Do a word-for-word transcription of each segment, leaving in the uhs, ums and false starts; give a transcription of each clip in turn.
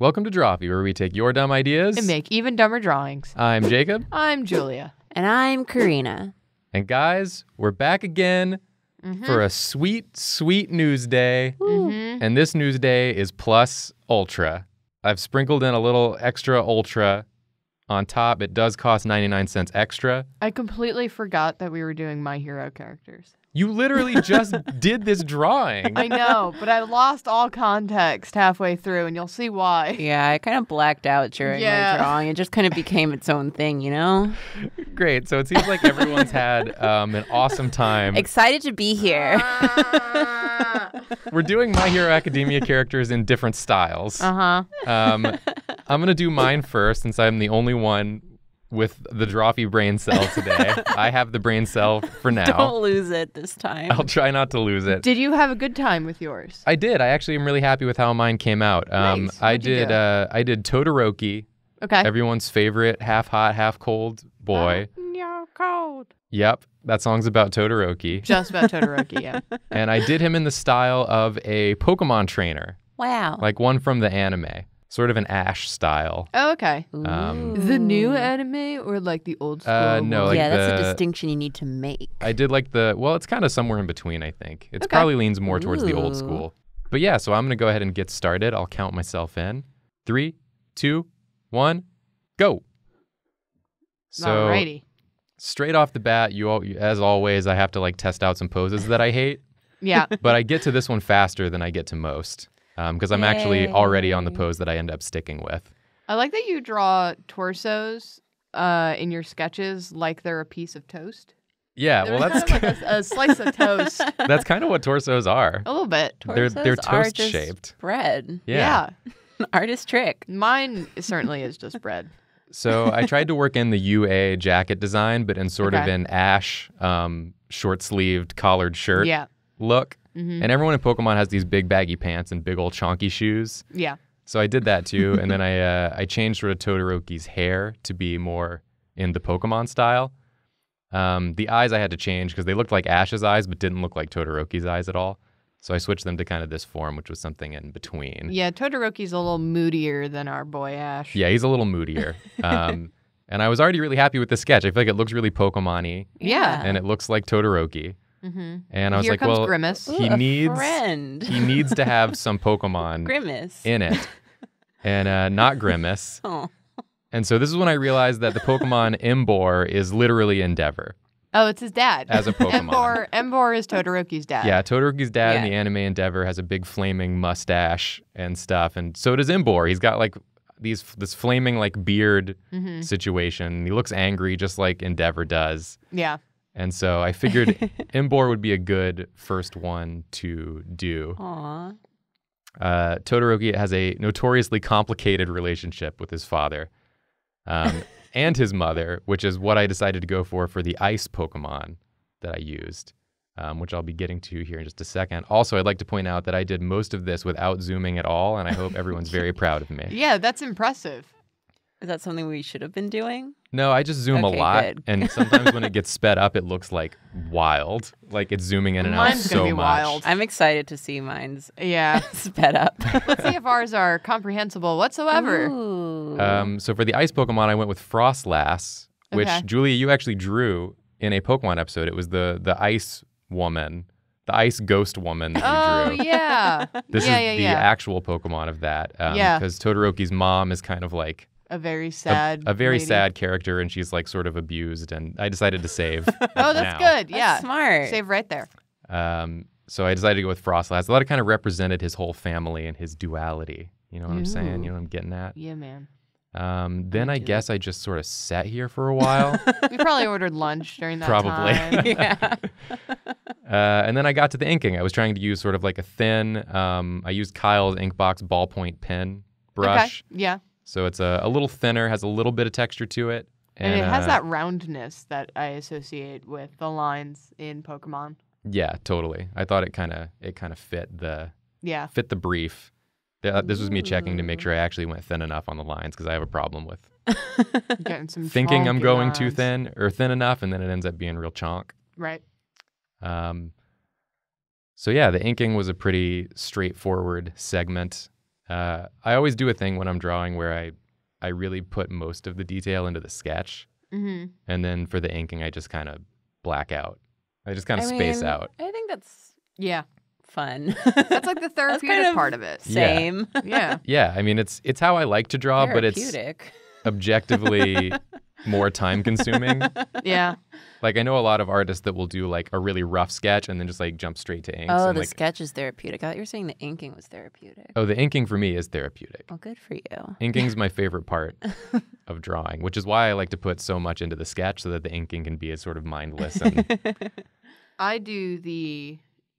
Welcome to Drawfee, where we take your dumb ideas and make even dumber drawings. I'm Jacob. I'm Julia. And I'm Karina. And guys, we're back again mm-hmm. for a sweet, sweet news day. Mm-hmm. And this news day is plus ultra. I've sprinkled in a little extra ultra on top. It does cost ninety-nine cents extra. I completely forgot that we were doing My Hero characters. You literally just did this drawing. I know, but I lost all context halfway through, and you'll see why. Yeah, I kind of blacked out during yeah. my drawing. It just kind of became its own thing, you know? Great. So it seems like everyone's had um, an awesome time. Excited to be here. We're doing My Hero Academia characters in different styles. Uh-huh. Um, I'm going to do mine first, since I'm the only one with the Drawfee brain cell today. I have the brain cell for now. Don't lose it this time. I'll try not to lose it. Did you have a good time with yours? I did. I actually am really happy with how mine came out. Um, nice. I did. Uh, I did Todoroki. Okay. Everyone's favorite half hot, half cold boy. Oh, you're cold. Yep. That song's about Todoroki. Just about Todoroki. Yeah. And I did him in the style of a Pokemon trainer. Wow. Like one from the anime. Sort of an Ash style. Oh, okay. Um, the new anime or like the old school? Uh, no, like yeah, that's the, a distinction you need to make. I did like the, well, it's kind of somewhere in between, I think. It okay. probably leans more towards Ooh. the old school. But yeah, so I'm going to go ahead and get started. I'll count myself in. Three, two, one, go. So Alrighty. straight off the bat, you all, as always, I have to like test out some poses that I hate. Yeah. But I get to this one faster than I get to most. Because um, I'm Yay. actually already on the pose that I end up sticking with. I like that you draw torsos uh, in your sketches like they're a piece of toast. Yeah, There's well, that's kind of like a, a slice of toast. That's kind of what torsos are. A little bit. Torsos they're they're toast just shaped bread. Yeah, yeah. Artist trick. Mine certainly is just bread. So I tried to work in the U A jacket design, but in sort okay. of an Ash um, short-sleeved collared shirt yeah. look. Mm-hmm. And everyone in Pokemon has these big baggy pants and big old chonky shoes. Yeah. So I did that too. And then I uh, I changed sort of Todoroki's hair to be more in the Pokemon style. Um, the eyes I had to change because they looked like Ash's eyes but didn't look like Todoroki's eyes at all. So I switched them to kind of this form, which was something in between. Yeah, Todoroki's a little moodier than our boy Ash. Yeah, he's a little moodier. Um, and I was already really happy with the sketch. I feel like it looks really Pokemon-y. Yeah. And it looks like Todoroki. Mm-hmm. And I was Here like, well, Grimace. he Ooh, needs he needs to have some Pokemon Grimace. in it, and uh, not Grimace. Oh. And so this is when I realized that the Pokemon Emboar is literally Endeavor. Oh, it's his dad. As a Pokemon. Emboar, Emboar is Todoroki's dad. Yeah, Todoroki's dad yeah. in the anime Endeavor has a big flaming mustache and stuff, and so does Emboar. He's got like these this flaming like beard mm-hmm. situation. He looks angry, just like Endeavor does. Yeah. And so I figured Emboar would be a good first one to do. Aww. Uh, Todoroki has a notoriously complicated relationship with his father um, and his mother, which is what I decided to go for for the ice Pokemon that I used, um, which I'll be getting to here in just a second. Also, I'd like to point out that I did most of this without zooming at all, and I hope everyone's very proud of me. Yeah, that's impressive. Is that something we should have been doing? No, I just zoom okay, a lot, good. and sometimes when it gets sped up, it looks like wild. Like it's zooming in and mine's out so be much. Wild. I'm excited to see mine's yeah sped up. Let's see if ours are comprehensible whatsoever. Ooh. Um, so for the ice Pokemon, I went with Frostlass, which okay. Julia, you actually drew in a Pokemon episode. It was the the ice woman, the ice ghost woman that you oh, drew. Oh yeah. This yeah, is yeah, the yeah. actual Pokemon of that. Um, yeah. Because Todoroki's mom is kind of like. A very sad A, a very lady. sad character, and she's like sort of abused, and I decided to save. oh, that's now. good. Yeah. That's smart. Save right there. Um, so I decided to go with Frostlass. That kind of represented his whole family and his duality. You know what Ooh. I'm saying? You know what I'm getting at? Yeah, man. Um, then I, I guess I just sort of sat here for a while. We probably ordered lunch during that probably. time. yeah. uh, and then I got to the inking. I was trying to use sort of like a thin, um, I used Kyle's Inkbox ballpoint pen brush. Okay. Yeah. So it's a, a little thinner, has a little bit of texture to it. And, and it has uh, that roundness that I associate with the lines in Pokemon. Yeah, totally. I thought it kind of it kind of fit the yeah. fit the brief. This was me checking to make sure I actually went thin enough on the lines, because I have a problem with getting some thinking I'm going lines. too thin or thin enough, and then it ends up being real chonk. Right. Um. So yeah, the inking was a pretty straightforward segment. Uh, I always do a thing when I'm drawing where I, I really put most of the detail into the sketch. Mm-hmm. And then for the inking, I just kind of black out. I just kind of I space mean, out. I think that's, yeah, fun. That's like the therapeutic kind of part of it. Same. Yeah. Yeah. Yeah. I mean, it's it's how I like to draw, but it's objectively more time consuming. Yeah. Like I know a lot of artists that will do like a really rough sketch and then just like jump straight to inks. Oh, and the like, sketch is therapeutic. I thought you were saying the inking was therapeutic. Oh, the inking for me is therapeutic. Well, good for you. Inking's my favorite part of drawing, which is why I like to put so much into the sketch so that the inking can be as sort of mindless. And... I do the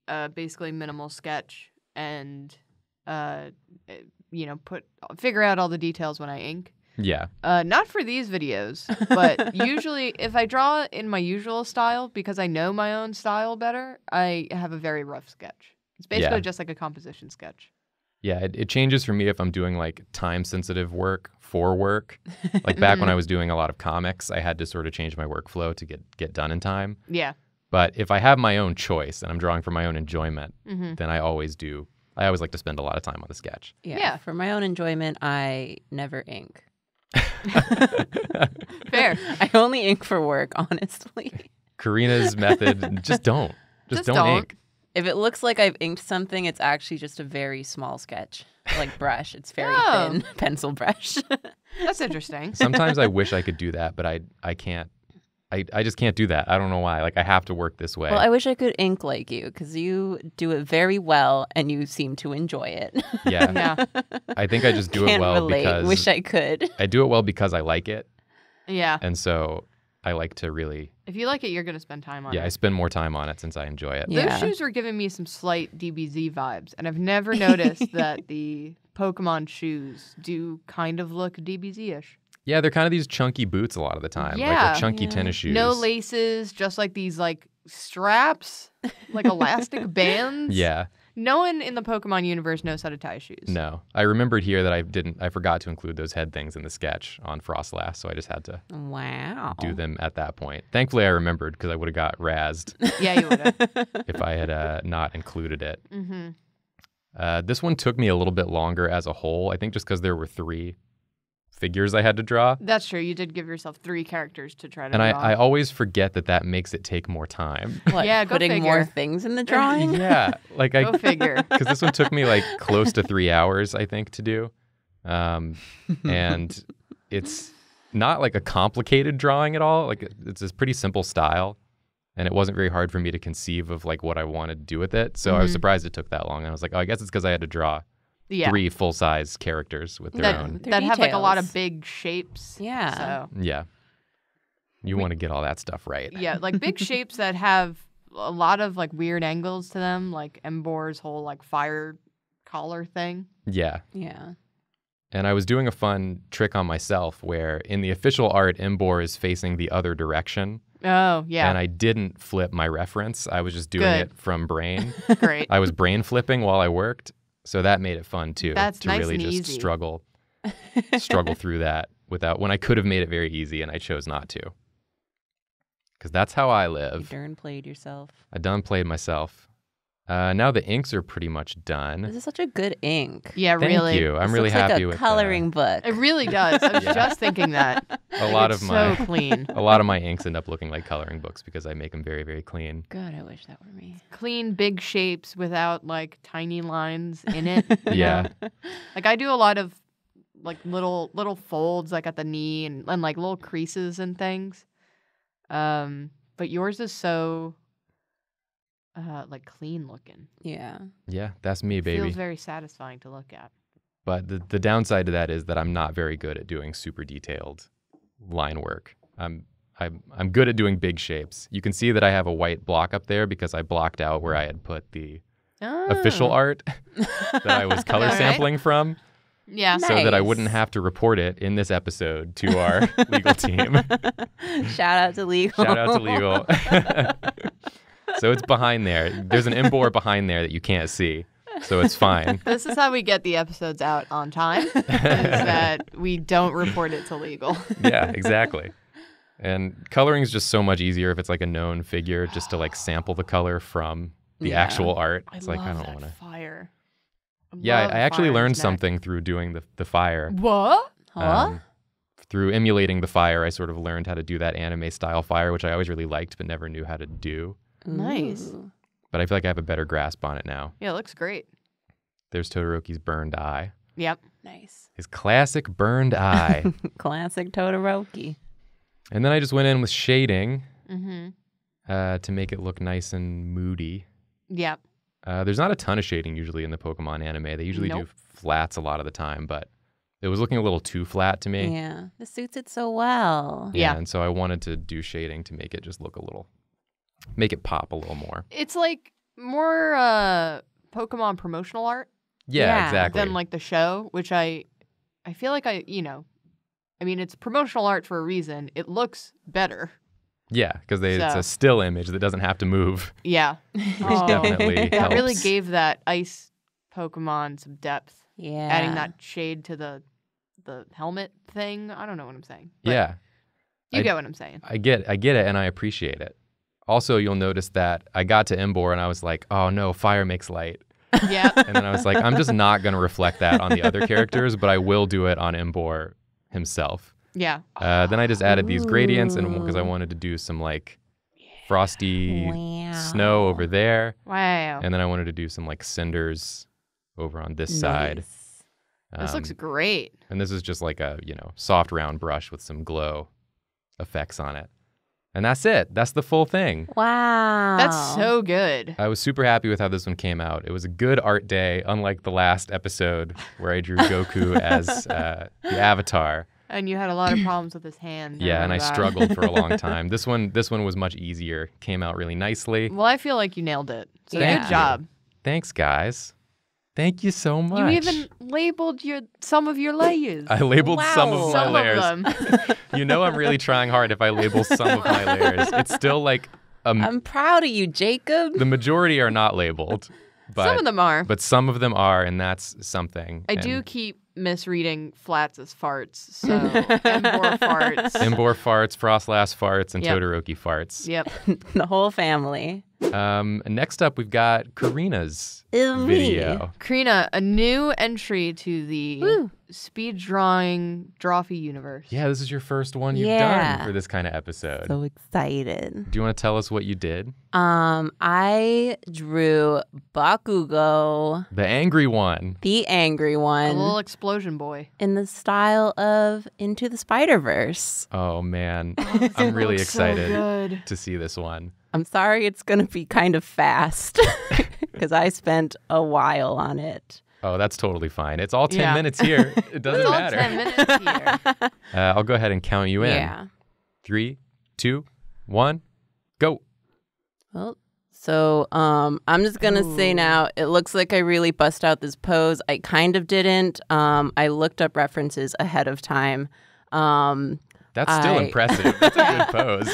uh, basically minimal sketch and, uh, you know, put figure out all the details when I ink. Yeah. Uh, not for these videos, but usually if I draw in my usual style, because I know my own style better, I have a very rough sketch. It's basically yeah. just like a composition sketch. Yeah, it, it changes for me if I'm doing like time-sensitive work for work. Like back when I was doing a lot of comics, I had to sort of change my workflow to get, get done in time. Yeah. But if I have my own choice and I'm drawing for my own enjoyment, mm-hmm. then I always do. I always like to spend a lot of time on the sketch. Yeah, yeah. For my own enjoyment, I never ink. Fair. I only ink for work, honestly. Karina's method, just don't. Just, just don't, don't ink. If it looks like I've inked something, it's actually just a very small sketch. Like brush. It's very oh. thin pencil brush. That's interesting. Sometimes I wish I could do that, but I I can't. I, I just can't do that. I don't know why. Like, I have to work this way. Well, I wish I could ink like you because you do it very well and you seem to enjoy it. Yeah. Yeah. I think I just do can't it well relate. Because... wish I could. I do it well because I like it. Yeah. And so I like to really... If you like it, you're going to spend time on yeah, it. Yeah, I spend more time on it since I enjoy it. Yeah. Those shoes were giving me some slight D B Z vibes, and I've never noticed that the Pokemon shoes do kind of look D B Z-ish. Yeah, they're kind of these chunky boots a lot of the time, yeah. like the chunky yeah. tennis shoes. No laces, just like these like straps, like elastic bands. Yeah. No one in the Pokemon universe knows how to tie shoes. No. I remembered here that I didn't, I forgot to include those head things in the sketch on Frostlass, so I just had to wow. do them at that point. Thankfully, I remembered because I would have got razzed. Yeah, you would have. If I had uh, not included it. Mm-hmm. Uh, this one took me a little bit longer as a whole, I think just because there were three figures I had to draw. That's true. You did give yourself three characters to try to and draw. And I, I always forget that that makes it take more time. What, yeah, go putting figure. More things in the drawing? Yeah. Like I, go figure. Because this one took me like close to three hours, I think, to do. Um, and it's not like a complicated drawing at all. Like it's this pretty simple style. And it wasn't very hard for me to conceive of like what I wanted to do with it. So mm-hmm. I was surprised it took that long. And I was like, oh, I guess it's because I had to draw Yeah. three full-size characters with their that, own. That have like a lot of big shapes. Yeah. So. Yeah. You want to get all that stuff right. Yeah, like big shapes that have a lot of like weird angles to them, like Emboar's whole like fire collar thing. Yeah. Yeah. And I was doing a fun trick on myself where in the official art, Emboar is facing the other direction. Oh, yeah. And I didn't flip my reference. I was just doing Good. It from brain. Great. I was brain flipping while I worked. So that made it fun, too, That's to nice really just easy. struggle struggle through that without when I could have made it very easy and I chose not to. Because that's how I live. You darn played yourself. I done played myself. Uh, now the inks are pretty much done. This is such a good ink. Yeah, Thank really. Thank you. I'm this really happy like a with it. coloring that. book. It really does. I was yeah. just thinking that. A lot it's of my so clean. A lot of my inks end up looking like coloring books because I make them very, very clean. God, I wish that were me. Clean, big shapes without like tiny lines in it. Yeah. Like I do a lot of like little little folds like at the knee and, and like little creases and things. Um, but yours is so. Uh, like clean looking. Yeah. Yeah, that's me, baby. It feels very satisfying to look at. But the, the downside to that is that I'm not very good at doing super detailed line work. I'm, I'm, I'm good at doing big shapes. You can see that I have a white block up there because I blocked out where I had put the oh. official art that I was color right. sampling from. Yeah. So nice. That I wouldn't have to report it in this episode to our legal team. Shout out to legal. Shout out to legal. So it's behind there. There's an Emboar behind there that you can't see. So it's fine. This is how we get the episodes out on time, is that we don't report it to legal. Yeah, exactly. And coloring is just so much easier if it's like a known figure, just to like sample the color from the yeah. actual art. It's I like, love I don't want to. Fire. Yeah, I actually learned snack. something through doing the, the fire. What? Huh? Um, through emulating the fire, I sort of learned how to do that anime-style fire, which I always really liked but never knew how to do. Nice. But I feel like I have a better grasp on it now. Yeah, it looks great. There's Todoroki's burned eye. Yep. Nice. His classic burned eye. Classic Todoroki. And then I just went in with shading mm-hmm. uh, to make it look nice and moody. Yep. Uh, there's not a ton of shading usually in the Pokemon anime. They usually nope. do flats a lot of the time, but it was looking a little too flat to me. Yeah. It suits it so well. Yeah, yeah. And so I wanted to do shading to make it just look a little, make it pop a little more. It's like more uh, Pokemon promotional art. Yeah, yeah, exactly. Than like the show, which I, I feel like I, you know, I mean, it's promotional art for a reason. It looks better. Yeah, because so. it's a still image that doesn't have to move. Yeah. Oh. Definitely helps. It really gave that ice Pokemon some depth. Yeah. Adding that shade to the the helmet thing. I don't know what I'm saying. Yeah. You I, get what I'm saying. I get I get it, and I appreciate it. Also, you'll notice that I got to Emboar, and I was like, oh, no, fire makes light. Yeah. And then I was like, I'm just not going to reflect that on the other characters, but I will do it on Emboar himself. Yeah. Uh, then I just added these gradients, and because I wanted to do some like frosty wow. snow over there. Wow. And then I wanted to do some like cinders over on this nice. side. Um, this looks great. And this is just like a, you know, soft round brush with some glow effects on it. And that's it. That's the full thing. Wow. That's so good. I was super happy with how this one came out. It was a good art day, unlike the last episode where I drew Goku as uh, the avatar. And you had a lot of problems with his hand. Yeah, oh and God. I struggled for a long time. This one this one was much easier. Came out really nicely. Well, I feel like you nailed it. So yeah. Good job. Thanks, guys. Thank you so much. You even labeled your some of your layers. I labeled wow. some of my some layers. Of them. You know I'm really trying hard if I label some of my layers. It's still like... Um, I'm proud of you, Jacob. The majority are not labeled. But, some of them are. But some of them are, and that's something. I and, do keep... misreading flats as farts, so Emboar farts. Emboar farts, Frostlass farts, and yep. Todoroki farts. Yep. The whole family. Um, next up, we've got Karina's Ew video. Me. Karina, a new entry to the Woo. speed drawing Drawfee universe. Yeah, this is your first one you've yeah. done for this kind of episode. So excited. Do you want to tell us what you did? Um, I drew Bakugo. The angry one. The angry one. A little explosion boy. In the style of Into the Spider-Verse. Oh, man. I'm really excited so to see this one. I'm sorry it's going to be kind of fast because I spent a while on it. Oh, that's totally fine. It's all ten yeah. minutes here. It doesn't it's matter. All ten minutes here. Uh, I'll go ahead and count you in. Yeah. Three, two, one, go. Well, so um, I'm just going to say now, it looks like I really bust out this pose. I kind of didn't. Um, I looked up references ahead of time. Um That's still I, impressive. That's a good pose.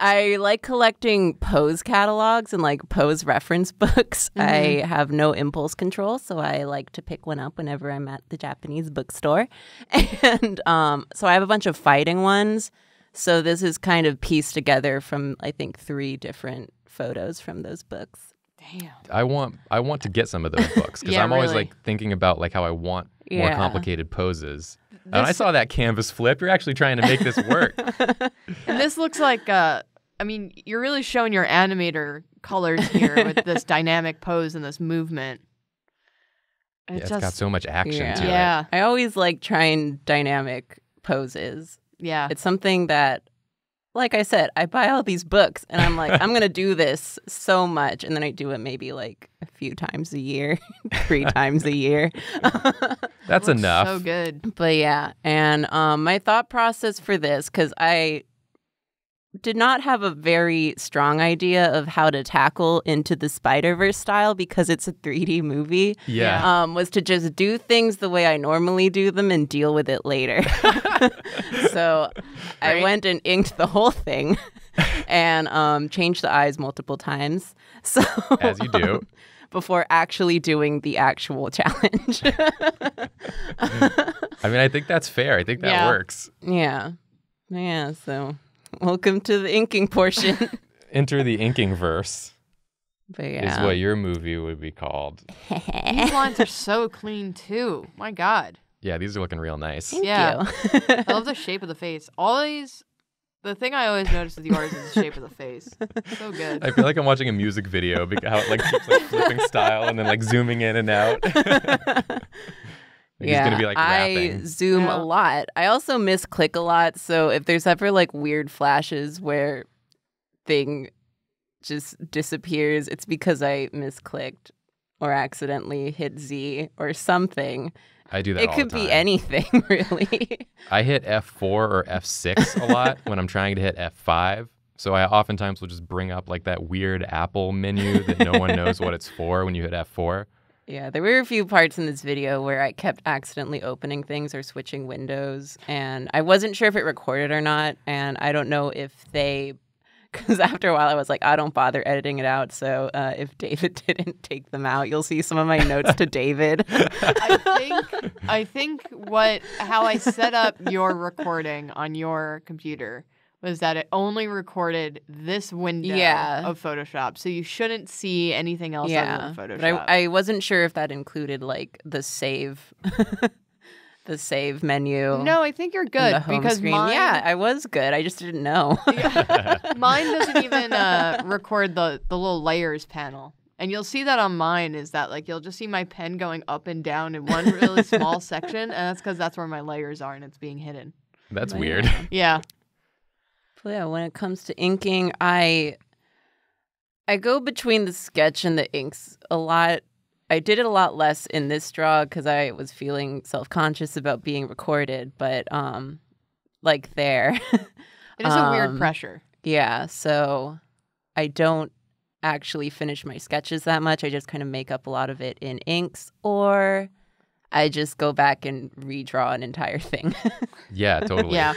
I like collecting pose catalogs and like pose reference books. Mm-hmm. I have no impulse control, so I like to pick one up whenever I'm at the Japanese bookstore. And um, so I have a bunch of fighting ones. So this is kind of pieced together from, I think, three different photos from those books. Damn. I want I want to get some of those books because yeah, I'm always really. like thinking about like how I want yeah. more complicated poses. This and I saw that canvas flip. You're actually trying to make this work. And this looks like, uh, I mean, you're really showing your animator colors here with this dynamic pose and this movement. It yeah, it's just, got so much action yeah. to yeah. it. Yeah, I always like trying dynamic poses. Yeah, it's something that. Like I said, I buy all these books, and I'm like, I'm going to do this so much. And then I do it maybe like a few times a year, three times a year. That's enough. So good. But yeah. And um, my thought process for this, because I did not have a very strong idea of how to tackle Into the Spider-Verse style because it's a three D movie, yeah. um, was to just do things the way I normally do them and deal with it later. So right? I went and inked the whole thing and um, changed the eyes multiple times. So as you do. Um, before actually doing the actual challenge. I mean, I think that's fair. I think that yeah. works. Yeah. Yeah, so... Welcome to the inking portion. Enter the inking verse. But yeah. Is what your movie would be called. These lines are so clean too. My God. Yeah, these are looking real nice. Thank yeah. you. I love the shape of the face. Always, the thing I always notice with yours is the shape of the face. So good. I feel like I'm watching a music video because how it like keeps like flipping style and then like zooming in and out. Like yeah, he's gonna be like rapping. I zoom yeah. a lot. I also misclick a lot. So if there's ever like weird flashes where thing just disappears, it's because I misclicked or accidentally hit Z or something. I do that all the time. It could be anything, really. I hit F four or F six a lot when I'm trying to hit F five. So I oftentimes will just bring up like that weird Apple menu that no one knows what it's for when you hit F four. Yeah, there were a few parts in this video where I kept accidentally opening things or switching windows, and I wasn't sure if it recorded or not, and I don't know if they, because after a while I was like, I don't bother editing it out, so uh, if David didn't take them out, you'll see some of my notes to David. I think I think what how I set up your recording on your computer was that it only recorded this window yeah. of Photoshop. So you shouldn't see anything else yeah. other than Photoshop. But I, I wasn't sure if that included like the save the save menu. No, I think you're good. The home because screen. Mine... Yeah, I was good. I just didn't know. Yeah. Mine doesn't even uh, record the, the little layers panel. And you'll see that on mine is that like you'll just see my pen going up and down in one really small section. And that's because that's where my layers are and it's being hidden. That's but, weird. Yeah. Yeah, when it comes to inking, I I go between the sketch and the inks a lot. I did it a lot less in this draw because I was feeling self-conscious about being recorded, but um, like there. It is um, a weird pressure. Yeah, so I don't actually finish my sketches that much. I just kind of make up a lot of it in inks, or I just go back and redraw an entire thing. Yeah, totally. Yeah.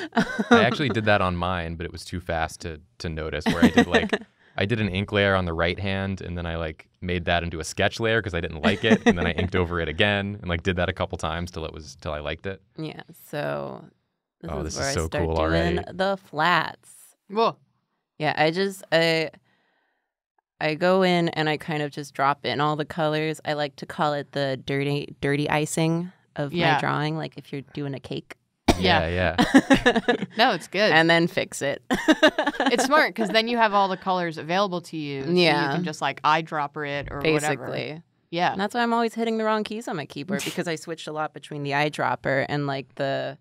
I actually did that on mine, but it was too fast to to notice where I did like I did an ink layer on the right hand and then I like made that into a sketch layer because I didn't like it and then I inked over it again and like did that a couple times till it was till I liked it. Yeah. So this oh, is this where is so I start cool doing already. The flats. Whoa. Yeah, I just I I go in and I kind of just drop in all the colors. I like to call it the dirty dirty icing of yeah. my drawing, like if you're doing a cake. Yeah, yeah. No, it's good. And then fix it. It's smart because then you have all the colors available to you. So yeah. You can just like eyedropper it or Basically. Whatever. Basically. Yeah. And that's why I'm always hitting the wrong keys on my keyboard because I switched a lot between the eyedropper and like the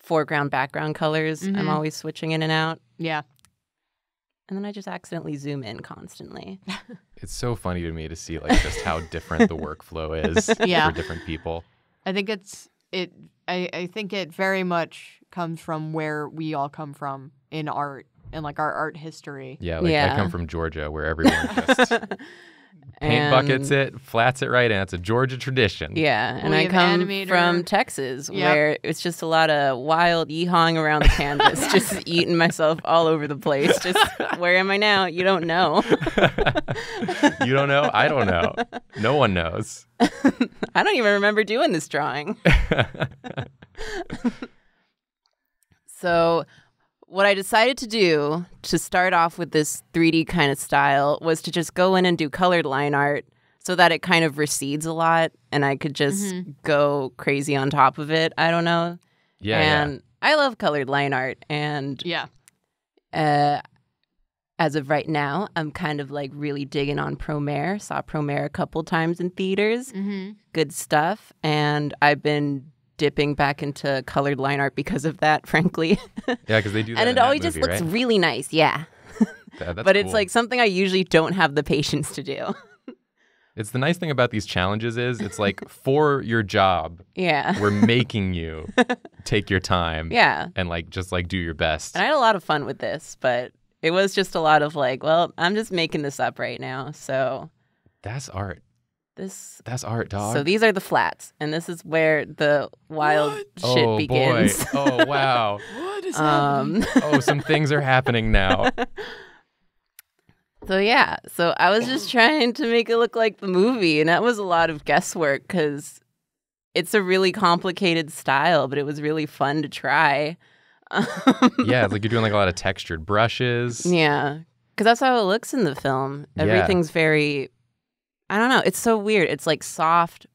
foreground background colors. Mm-hmm. I'm always switching in and out. Yeah. And then I just accidentally zoom in constantly. It's so funny to me to see like just how different the workflow is yeah. for different people. I think it's it. I, I think it very much comes from where we all come from in art and like our art history. Yeah, like yeah. I come from Georgia, where everyone just paint and buckets it, flats it right, and it's a Georgia tradition. Yeah, and we I come animator. From Texas, yep. where it's just a lot of wild yeehawing around the canvas, just eating myself all over the place. Just where am I now? You don't know. You don't know? I don't know. No one knows. I don't even remember doing this drawing. So what I decided to do to start off with this three D kind of style was to just go in and do colored line art so that it kind of recedes a lot and I could just mm-hmm. go crazy on top of it. I don't know. Yeah. And yeah. I love colored line art. And yeah. Uh, as of right now, I'm kind of like really digging on Promare. Saw Promare a couple times in theaters. Mm-hmm. Good stuff. And I've been dipping back into colored line art because of that, frankly. Yeah, because they do that. And it always just movie, looks right? really nice, yeah. yeah but cool. It's like something I usually don't have the patience to do. It's the nice thing about these challenges is it's like for your job, yeah. we're making you take your time yeah. and like just like do your best. And I had a lot of fun with this, but it was just a lot of like, well, I'm just making this up right now, so. That's art. This, That's art, dog. So these are the flats, and this is where the wild what? Shit oh, begins. Boy. Oh, wow. What is um, happening? Oh, some things are happening now. So, yeah. So I was just trying to make it look like the movie, and that was a lot of guesswork because it's a really complicated style, but it was really fun to try. Yeah, it's like you're doing like a lot of textured brushes. Yeah, because that's how it looks in the film. Everything's yeah. very I don't know. It's so weird. It's like soft,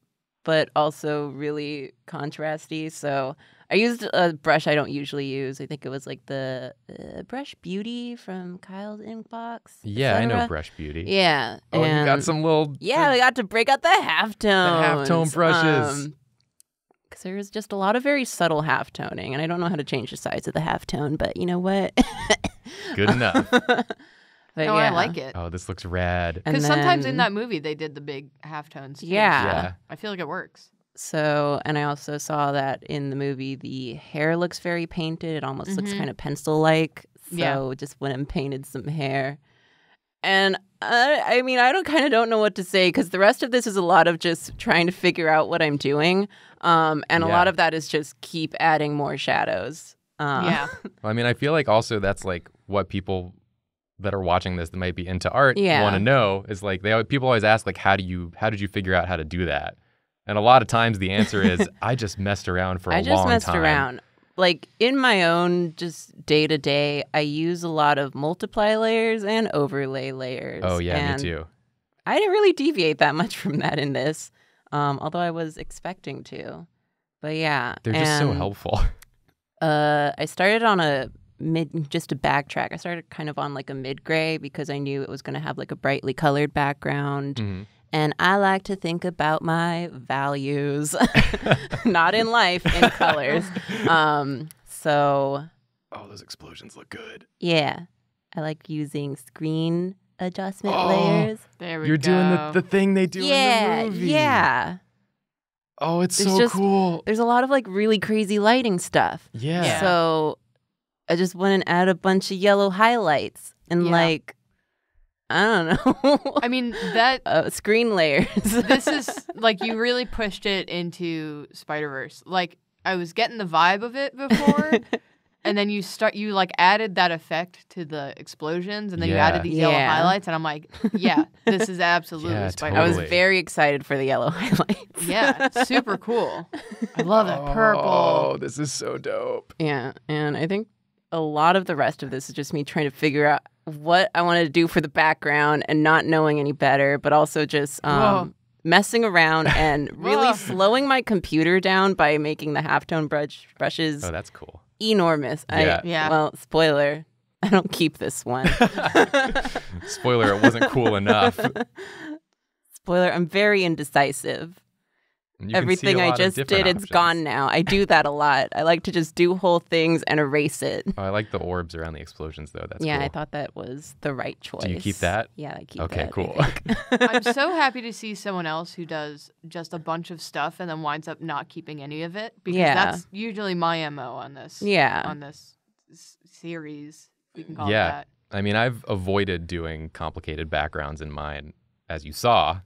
but also really contrasty. So I used a brush I don't usually use. I think it was like the uh, Brush Beauty from Kyle's Inkbox. Yeah, I know Brush Beauty. Yeah. Oh, and you got some little... Yeah, we got to break out the halftones. The halftone brushes. Because um, there's just a lot of very subtle halftoning, and I don't know how to change the size of the halftone, but you know what? Good enough. But no, yeah. I like it. Oh, this looks rad. Because sometimes in that movie they did the big halftones. Yeah. yeah. I feel like it works. So, and I also saw that in the movie the hair looks very painted. It almost mm-hmm. looks kind of pencil-like. So yeah. just went and painted some hair. And I, I mean, I don't kind of don't know what to say because the rest of this is a lot of just trying to figure out what I'm doing. Um, and yeah. a lot of that is just keep adding more shadows. Um, yeah. Well, I mean, I feel like also that's like what people... that are watching this that might be into art yeah. want to know is like they people always ask like how do you how did you figure out how to do that, and a lot of times the answer is I just messed around for I a long time. I just messed time. around. Like in my own just day to day, I use a lot of multiply layers and overlay layers. Oh yeah, and me too. I didn't really deviate that much from that in this, um, although I was expecting to. But yeah, they're and, just so helpful. uh, I started on a. Mid, just to backtrack, I started kind of on like a mid-gray because I knew it was going to have like a brightly colored background. Mm-hmm. And I like to think about my values, not in life, in colors. Um, so... Oh, those explosions look good. Yeah. I like using screen adjustment oh, layers. There we You're go. You're doing the, the thing they do yeah, in the movie. Yeah, yeah. Oh, it's there's so just, cool. There's a lot of like really crazy lighting stuff. Yeah. yeah. So... I just went and added a bunch of yellow highlights and yeah. like, I don't know. I mean that uh, screen layers. This is like you really pushed it into Spider-Verse. Like I was getting the vibe of it before, and then you start you like added that effect to the explosions, and then yeah. you added these yeah. yellow highlights, and I'm like, yeah, this is absolutely yeah, Spider-Verse. Totally. I was very excited for the yellow highlights. Yeah, super cool. I love it. Purple. Oh, this is so dope. Yeah, and I think. A lot of the rest of this is just me trying to figure out what I wanted to do for the background and not knowing any better, but also just um, messing around and really slowing my computer down by making the halftone brush brushes. Oh, that's cool. Enormous. Yeah. I, yeah. Well, spoiler, I don't keep this one. Spoiler, it wasn't cool enough. Spoiler, I'm very indecisive. Everything I just did, options. It's gone now. I do that a lot. I like to just do whole things and erase it. Oh, I like the orbs around the explosions, though. That's yeah, cool. I thought that was the right choice. Do you keep that? Yeah, I keep okay, that. Okay, cool. I'm so happy to see someone else who does just a bunch of stuff and then winds up not keeping any of it, because yeah. that's usually my M O on this. Yeah, on this series, we can call yeah. it that. I mean, I've avoided doing complicated backgrounds in mine, as you saw.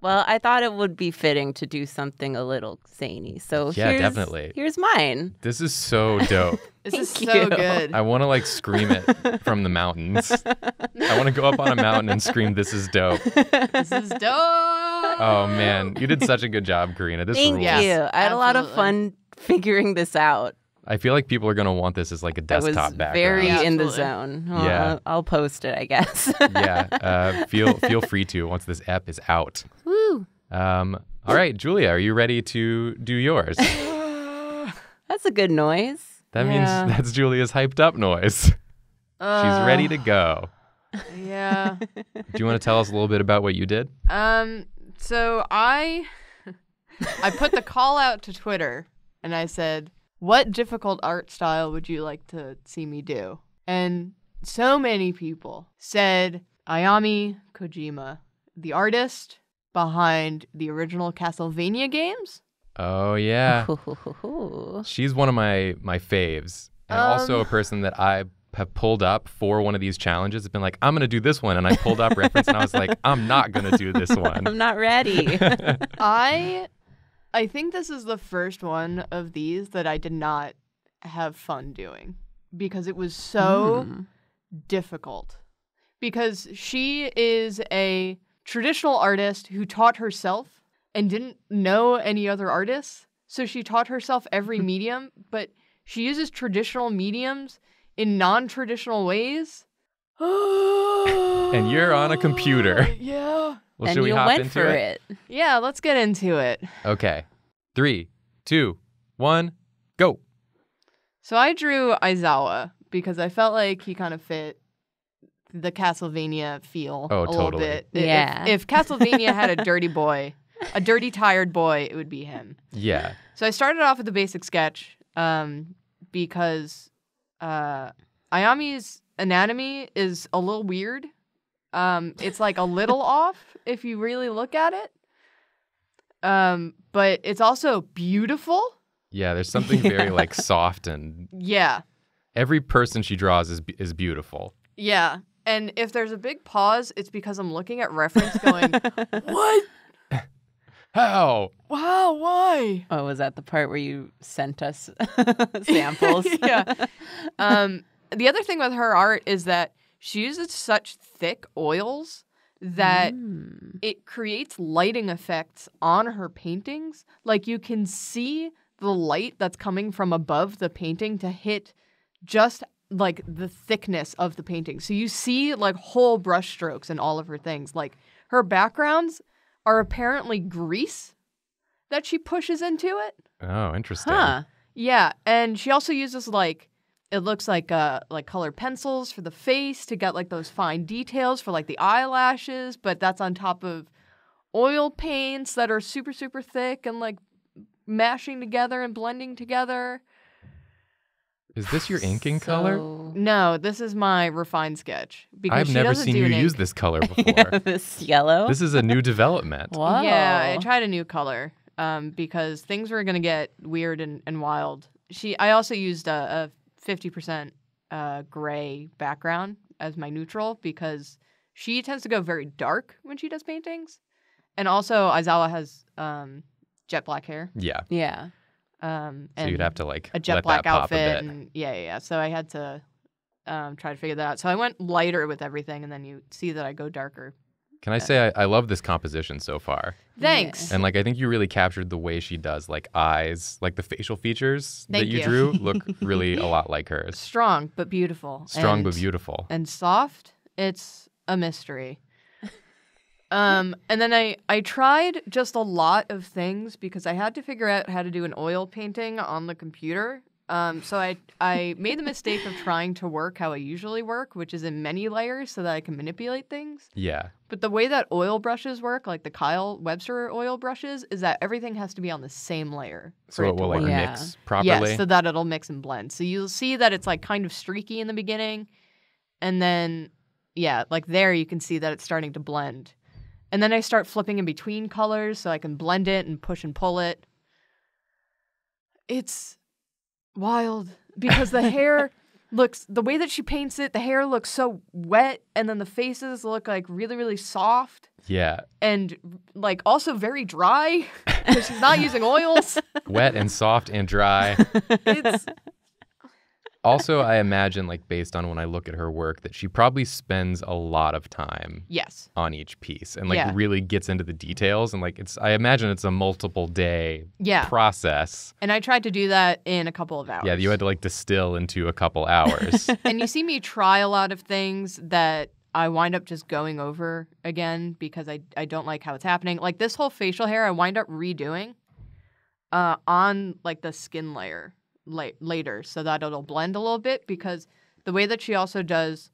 Well, I thought it would be fitting to do something a little zany. So yeah, here's, definitely. Here's mine. This is so dope. This is so you. good. I want to like scream it from the mountains. I want to go up on a mountain and scream, "This is dope." This is dope. Oh man, you did such a good job, Karina. This Thank rules. Thank you. I had Absolutely. a lot of fun figuring this out. I feel like people are going to want this as like a desktop background. I was background. very yeah, in the zone. Well, yeah. I'll, I'll post it, I guess. yeah. Uh, feel feel free to once this app is out. Woo. Um, all right, Julia, are you ready to do yours? That's a good noise. That yeah. means that's Julia's hyped up noise. Uh, She's ready to go. Yeah. Do you want to tell us a little bit about what you did? Um. So I, I put the call out to Twitter and I said, what difficult art style would you like to see me do? And so many people said Ayami Kojima, the artist behind the original Castlevania games. Oh, yeah. She's one of my, my faves. And um, also a person that I have pulled up for one of these challenges. It's been like, I'm going to do this one. And I pulled up reference and I was like, I'm not going to do this one. I'm not ready. I... I think this is the first one of these that I did not have fun doing because it was so mm. difficult. Because she is a traditional artist who taught herself and didn't know any other artists. So she taught herself every medium, but she uses traditional mediums in non-traditional ways. And you're on a computer. Yeah. Well, and should we hop went into for it? it? Yeah, let's get into it. Okay. Three, two, one, go. So I drew Aizawa because I felt like he kind of fit the Castlevania feel oh, a little totally. bit. Yeah. If, if Castlevania had a dirty boy, a dirty, tired boy, it would be him. Yeah. So I started off with the basic sketch um, because uh, Ayami's anatomy is a little weird. Um, it's like a little off if you really look at it. Um, but it's also beautiful. Yeah, there's something very yeah. like soft and yeah. Every person she draws is is beautiful. Yeah, and if there's a big pause, it's because I'm looking at reference, going, "What? How? Wow? Why?" Oh, was that the part where you sent us samples? yeah. Um, the other thing with her art is that she uses such thick oils that mm. it creates lighting effects on her paintings. Like you can see the light that's coming from above the painting to hit just like the thickness of the painting. So you see like whole brush strokes in all of her things. Like her backgrounds are apparently grease that she pushes into it. Oh, interesting. Huh. Yeah. And she also uses like, it looks like uh like colored pencils for the face to get like those fine details for like the eyelashes, but that's on top of oil paints that are super, super thick and like mashing together and blending together. Is this your inking so... color? No, this is my refined sketch. Because I've never seen you ink. use this color before. yeah, this yellow? This is a new development. Wow. Yeah, I tried a new color um, because things were going to get weird and, and wild. She, I also used a, a fifty percent uh, gray background as my neutral because she tends to go very dark when she does paintings. And also, Aizawa has um, jet black hair. Yeah. Yeah. Um, and so you'd have to like a jet black outfit. And, yeah, yeah, yeah. So I had to um, try to figure that out. So I went lighter with everything, and then you see that I go darker. Can I say I, I love this composition so far? Thanks. And like I think you really captured the way she does like eyes, like the facial features Thank that you, you drew look really a lot like hers. Strong but beautiful. Strong and, but beautiful. And soft. It's a mystery. Um, and then I, I tried just a lot of things because I had to figure out how to do an oil painting on the computer. Um, so I, I made the mistake of trying to work how I usually work, which is in many layers so that I can manipulate things. Yeah. But the way that oil brushes work, like the Kyle Webster oil brushes, is that everything has to be on the same layer. So it, it will like yeah. mix properly? Yeah, so that it'll mix and blend. So you'll see that it's like kind of streaky in the beginning. And then, yeah, like there you can see that it's starting to blend. And then I start flipping in between colors so I can blend it and push and pull it. It's wild because the hair looks, the way that she paints it, the hair looks so wet. And then the faces look like really, really soft. Yeah. And like also very dry because she's not using oils. Wet and soft and dry. It's... Also, I imagine, like, based on when I look at her work, that she probably spends a lot of time yes. on each piece and, like, yeah. really gets into the details. And, like, it's I imagine it's a multiple-day yeah. process. And I tried to do that in a couple of hours. Yeah, you had to, like, distill into a couple hours. And you see me try a lot of things that I wind up just going over again because I, I don't like how it's happening. Like, this whole facial hair I wind up redoing uh, on, like, the skin layer. Later so that it'll blend a little bit because the way that she also does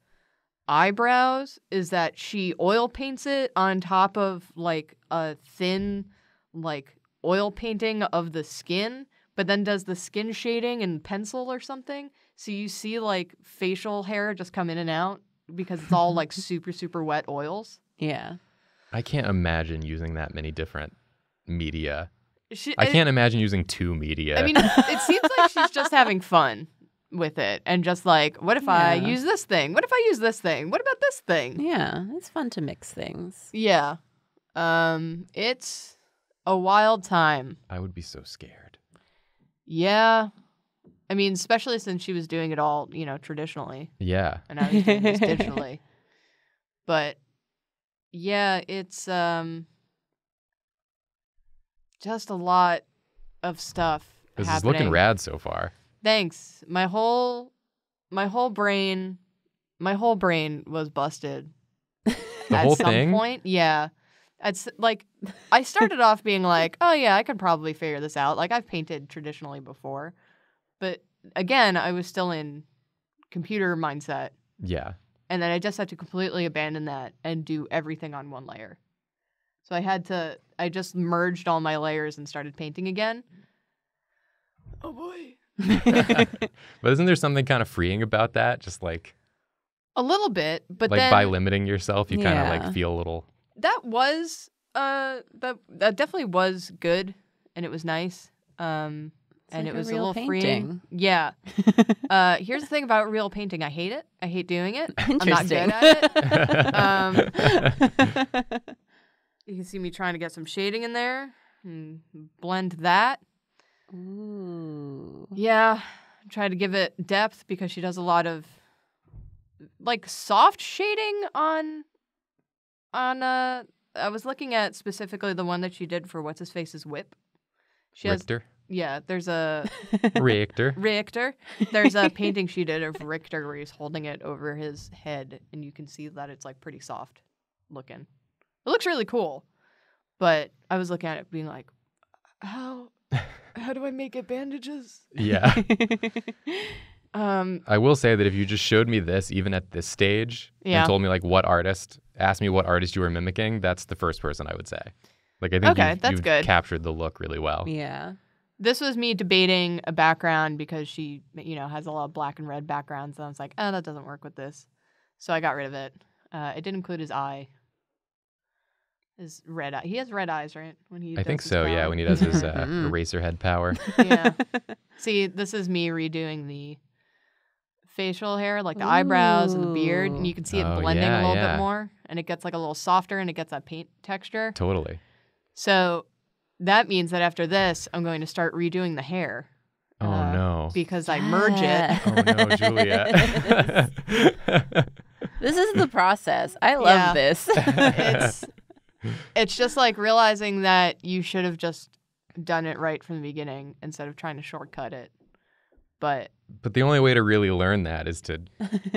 eyebrows is that she oil paints it on top of like a thin like oil painting of the skin but then does the skin shading in pencil or something so you see like facial hair just come in and out because it's all like super super wet oils. Yeah. I can't imagine using that many different media. She, I can't it, imagine using two media. I mean, it, it seems like she's just having fun with it and just like, what if yeah. I use this thing? What if I use this thing? What about this thing? Yeah, it's fun to mix things. Yeah. Um, it's a wild time. I would be so scared. Yeah. I mean, especially since she was doing it all, you know, traditionally. Yeah. And I was doing this digitally. But, yeah, it's... um. Just a lot of stuff. This happening. Is looking rad so far. Thanks. My whole, my whole brain, my whole brain was busted. The at whole some thing? point, yeah. It's like I started off being like, oh yeah, I could probably figure this out. Like I've painted traditionally before, but again, I was still in computer mindset. Yeah. And then I just had to completely abandon that and do everything on one layer. So I had to, I just merged all my layers and started painting again. Oh boy. But isn't there something kind of freeing about that? Just like. A little bit, but like then. Like by limiting yourself, you yeah. kind of like feel a little. That was, uh, that, that definitely was good and it was nice. Um, it's and like it a was real a little painting. freeing. Yeah. uh, here's the thing about real painting. I hate it. I hate doing it. I'm not good at it. um, you can see me trying to get some shading in there and blend that. Ooh. Yeah. Try to give it depth because she does a lot of like soft shading on on uh I was looking at specifically the one that she did for What's His Face's whip. She Richter. Has, yeah, there's a Richter. Richter. There's a painting she did of Richter where he's holding it over his head and you can see that it's like pretty soft looking. It looks really cool. But I was looking at it being like, how how do I make it bandages? Yeah. um, I will say that if you just showed me this, even at this stage, yeah. and told me like what artist, asked me what artist you were mimicking, that's the first person I would say. Like I think okay, you've, that's you've good. captured the look really well. Yeah. This was me debating a background because she, you know, has a lot of black and red backgrounds. And I was like, oh, that doesn't work with this. So I got rid of it. Uh, it did include his eye. His red eye. He has red eyes, right? When he I think so, power. yeah, when he does his uh, eraser head power. Yeah. See, this is me redoing the facial hair, like the Ooh. eyebrows and the beard, and you can see it oh, blending yeah, a little yeah. bit more, and it gets like a little softer, and it gets that paint texture. Totally. So that means that after this, I'm going to start redoing the hair. Oh, uh, no. Because I merge it. Oh, no, Julia. This is the process. I love yeah. this. It's... It's just like realizing that you should have just done it right from the beginning instead of trying to shortcut it. But but the only way to really learn that is to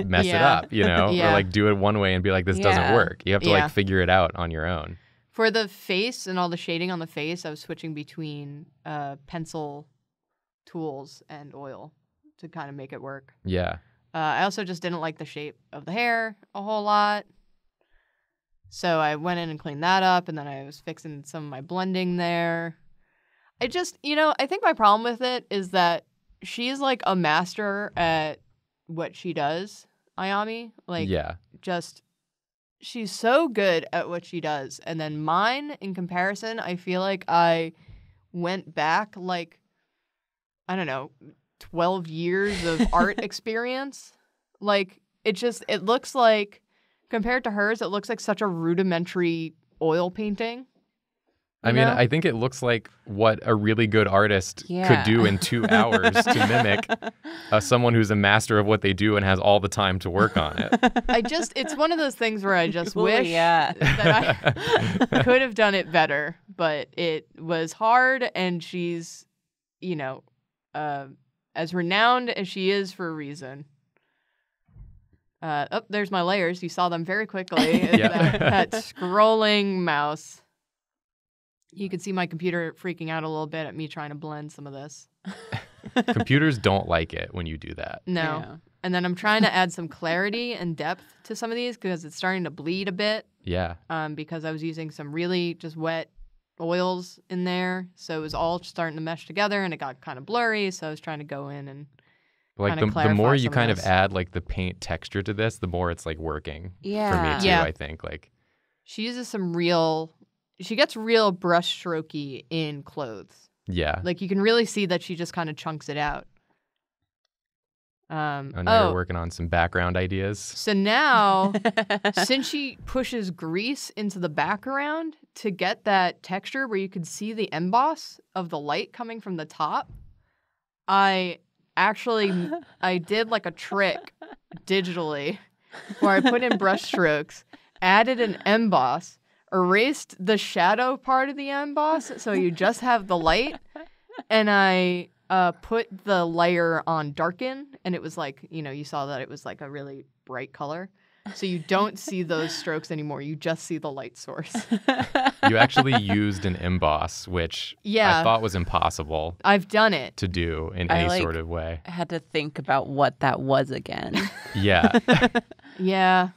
mess yeah. it up, you know, yeah. or like do it one way and be like, this yeah. doesn't work. You have to yeah. like figure it out on your own. For the face and all the shading on the face, I was switching between uh, pencil, tools, and oil to kind of make it work. Yeah. Uh, I also just didn't like the shape of the hair a whole lot. So I went in and cleaned that up, and then I was fixing some of my blending there. I just, you know, I think my problem with it is that she's like a master at what she does, Ayami. Like, yeah. just, she's so good at what she does. And then mine, in comparison, I feel like I went back like, I don't know, twelve years of art experience. Like, it just, it looks like... Compared to hers, it looks like such a rudimentary oil painting. I mean, know? I think it looks like what a really good artist yeah. could do in two hours to mimic uh, someone who's a master of what they do and has all the time to work on it. I just, it's one of those things where I just Ooh, wish yeah. that I could have done it better, but it was hard and she's, you know, uh, as renowned as she is for a reason. Uh, oh, there's my layers. You saw them very quickly. That, that scrolling mouse. You could see my computer freaking out a little bit at me trying to blend some of this. Computers don't like it when you do that. No. Yeah. And then I'm trying to add some clarity and depth to some of these because it's starting to bleed a bit. Yeah. Um, because I was using some really just wet oils in there. So it was all starting to mesh together and it got kind of blurry. So I was trying to go in and... Like the, the more you kind of add like the paint texture to this, the more it's like working yeah. for me too. Yeah. I think like she uses some real, she gets real brush strokey in clothes. Yeah, like you can really see that she just kind of chunks it out. Um, and now oh, you're working on some background ideas. So now, since she pushes grease into the background to get that texture where you could see the emboss of the light coming from the top, I. Actually, I did like a trick digitally where I put in brush strokes, added an emboss, erased the shadow part of the emboss so you just have the light, and I uh, put the layer on darken, and it was like, you know, you saw that it was like a really bright color. So you don't see those strokes anymore. You just see the light source. You actually used an emboss, which yeah. I thought was impossible. I've done it. To do in I, any like, sort of way. I had to think about what that was again. Yeah. Yeah.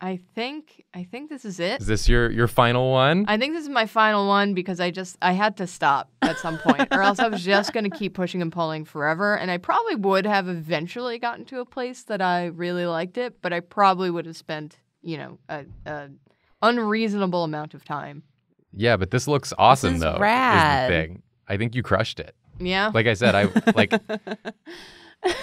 I think I think this is it. Is this your, your final one? I think this is my final one because I just I had to stop at some point or else I was just going to keep pushing and pulling forever, and I probably would have eventually gotten to a place that I really liked it, but I probably would have spent, you know, a, a unreasonable amount of time. Yeah, but this looks awesome this is though. Rad. Is the thing. I think you crushed it. Yeah. Like I said, I like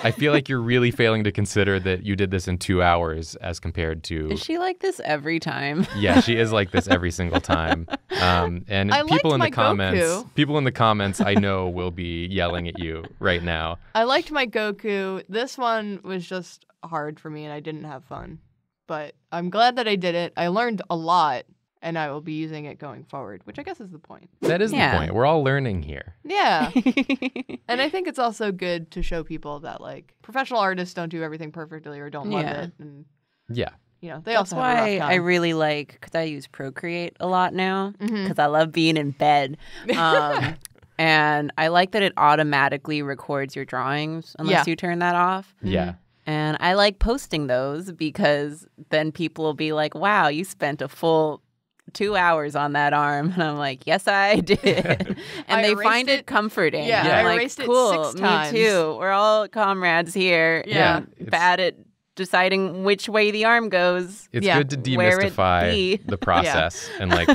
I feel like you're really failing to consider that you did this in two hours as compared to... Is she like this every time? Yeah, she is like this every single time. Um, and I people in the comments, Goku. people in the comments I know will be yelling at you right now. I liked my Goku. This one was just hard for me and I didn't have fun. But I'm glad that I did it. I learned a lot and I will be using it going forward, which I guess is the point. That is yeah. the point. We're all learning here. Yeah. And I think it's also good to show people that, like, professional artists don't do everything perfectly or don't love yeah. it. And, yeah. You know, they That's also have why a rough time. I really like, because I use Procreate a lot now, because mm-hmm. I love being in bed. Um, and I like that it automatically records your drawings unless yeah. you turn that off. Yeah. Mm-hmm. And I like posting those because then people will be like, wow, you spent a full... two hours on that arm, and I'm like, yes, I did. And I they find it, it comforting. Yeah, yeah. I like, erased cool, it six times. Me too. We're all comrades here. Yeah, yeah. Bad at deciding which way the arm goes. It's yeah. good to demystify the process, yeah. and like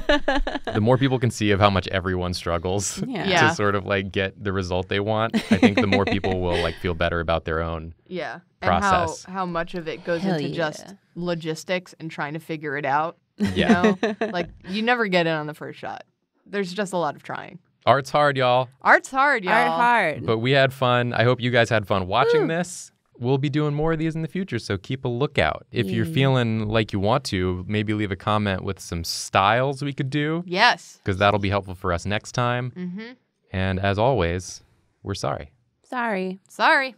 the more people can see of how much everyone struggles yeah. Yeah. to sort of like get the result they want. I think the more people will like feel better about their own. Yeah, process. And how how much of it goes Hell into yeah. just logistics and trying to figure it out. Yeah. You know? Like, you never get it on the first shot. There's just a lot of trying. Art's hard, y'all. Art's hard, y'all. Art hard. But we had fun. I hope you guys had fun watching Woo. this. We'll be doing more of these in the future, so keep a lookout. If yeah. you're feeling like you want to, maybe leave a comment with some styles we could do. Yes. Because that'll be helpful for us next time. Mm-hmm. And as always, we're sorry. Sorry. Sorry.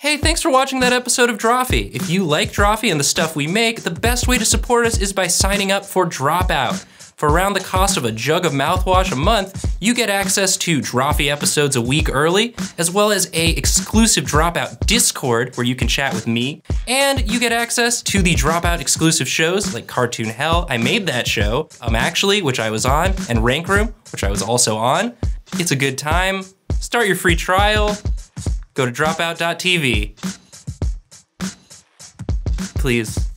Hey, thanks for watching that episode of Drawfee. If you like Drawfee and the stuff we make, the best way to support us is by signing up for Dropout. For around the cost of a jug of mouthwash a month, you get access to Drawfee episodes a week early, as well as a exclusive Dropout Discord where you can chat with me, and you get access to the Dropout exclusive shows like Cartoon Hell, I made that show, Um Actually, which I was on, and Rank Room, which I was also on. It's a good time. Start your free trial. Go to dropout dot t v. Please.